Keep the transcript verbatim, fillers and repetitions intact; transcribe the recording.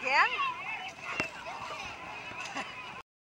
again?